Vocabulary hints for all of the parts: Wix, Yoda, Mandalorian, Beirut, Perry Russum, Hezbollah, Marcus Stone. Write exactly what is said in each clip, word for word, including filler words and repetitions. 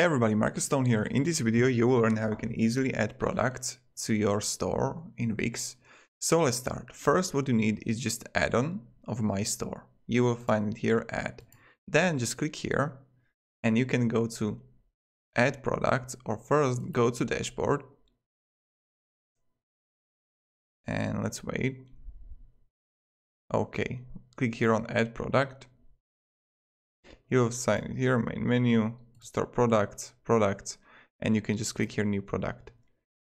Hey everybody, Marcus Stone here. In this video you will learn how you can easily add products to your store in Wix. So let's start. First what you need is just add-on of My Store. You will find it here, add. Then just click here and you can go to add products, or first go to dashboard and let's wait. Okay, click here on add product. You'll sign it here, main menu, store products, products, and you can just click here new product.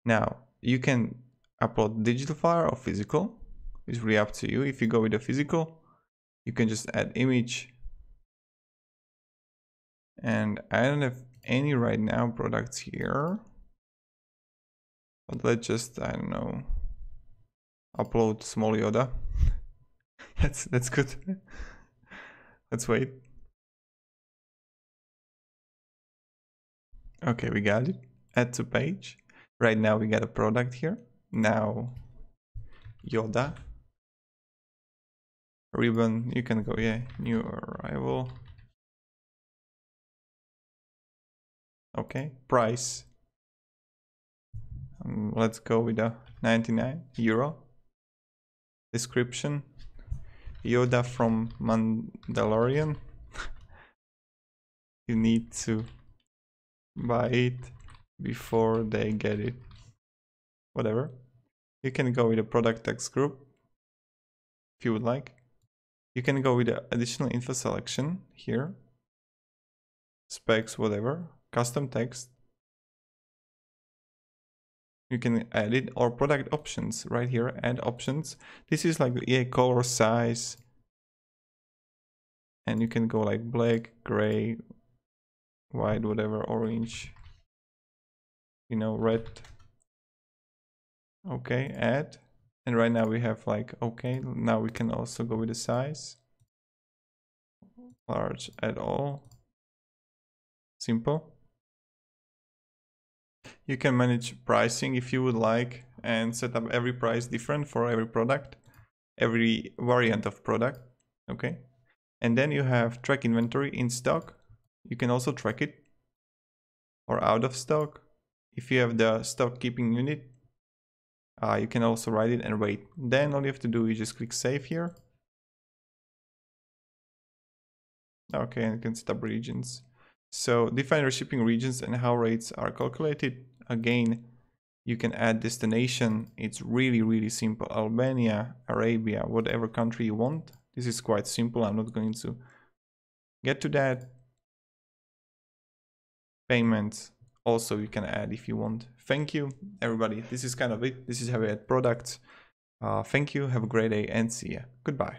Now you can upload digital file or physical, it's really up to you. If you go with the physical, you can just add image, and I don't have any right now products here, but let's just, I don't know, upload small Yoda. that's that's good. Let's wait. Okay, we got it. Add to page. Right now we got a product here. Now Yoda ribbon, you can go, yeah, new arrival. Okay, price, um, let's go with a ninety-nine euro. Description, Yoda from Mandalorian. You need to buy it before they get it, whatever. You can go with a product text group if you would like. You can go with the additional info selection here, specs, whatever, custom text. You can add it, or product options right here, add options. This is like the yeah, color, size, and you can go like black, gray, white, whatever, orange, you know, red. Okay, add. And right now we have like, okay, now we can also go with the size, large, at all, simple. You can manage pricing if you would like and set up every price different for every product, every variant of product. Okay, and then you have track inventory in stock. You can also track it, or out of stock. If you have the stock keeping unit, uh, you can also write it and wait. Then all you have to do is just click save here. Okay, and you can set up regions. So define your shipping regions and how rates are calculated. Again, you can add destination. It's really, really simple. Albania, Arabia, whatever country you want. This is quite simple. I'm not going to get to that. Payments also you can add if you want. Thank you everybody, this is kind of it. This is how we add products. Uh, thank you, have a great day and see ya. Goodbye.